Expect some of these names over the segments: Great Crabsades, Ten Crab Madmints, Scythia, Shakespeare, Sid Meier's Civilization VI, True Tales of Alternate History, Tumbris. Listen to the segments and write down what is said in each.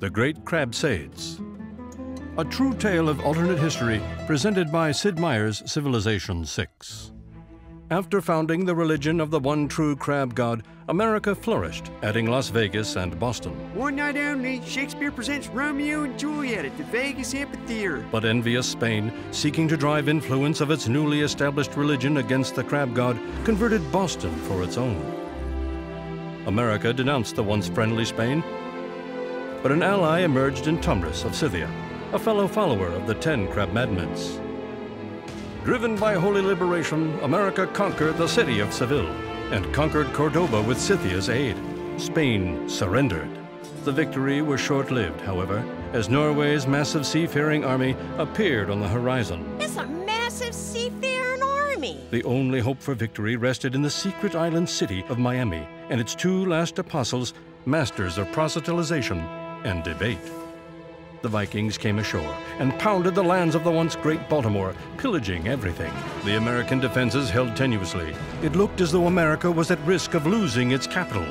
The Great Crabsades. A true tale of alternate history presented by Sid Meier's Civilization VI. After founding the religion of the one true crab god, America flourished, adding Las Vegas and Boston. One night only, Shakespeare presents Romeo and Juliet at the Vegas Amphitheater. But envious Spain, seeking to drive influence of its newly established religion against the crab god, converted Boston for its own. America denounced the once friendly Spain, but an ally emerged in Tumbris of Scythia, a fellow follower of the Ten Crab Madmints. Driven by holy liberation, America conquered the city of Seville and conquered Cordoba with Scythia's aid. Spain surrendered. The victory was short-lived, however, as Norway's massive seafaring army appeared on the horizon. It's a massive seafaring army! The only hope for victory rested in the secret island city of Miami and its two last apostles, masters of proselytization and debate. The Vikings came ashore and pounded the lands of the once great Baltimore, pillaging everything. The American defenses held tenuously. It looked as though America was at risk of losing its capital.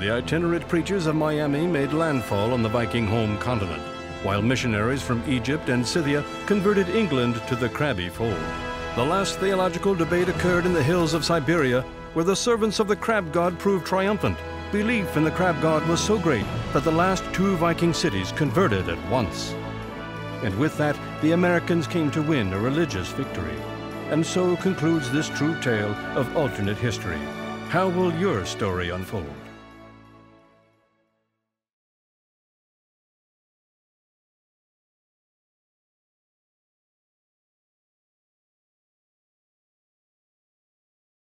The itinerant preachers of Miami made landfall on the Viking home continent, while missionaries from Egypt and Scythia converted England to the crabby fold. The last theological debate occurred in the hills of Siberia, where the servants of the crab god proved triumphant. Belief in the crab god was so great that the last two Viking cities converted at once. And with that, the Americans came to win a religious victory. And so concludes this true tale of alternate history. How will your story unfold?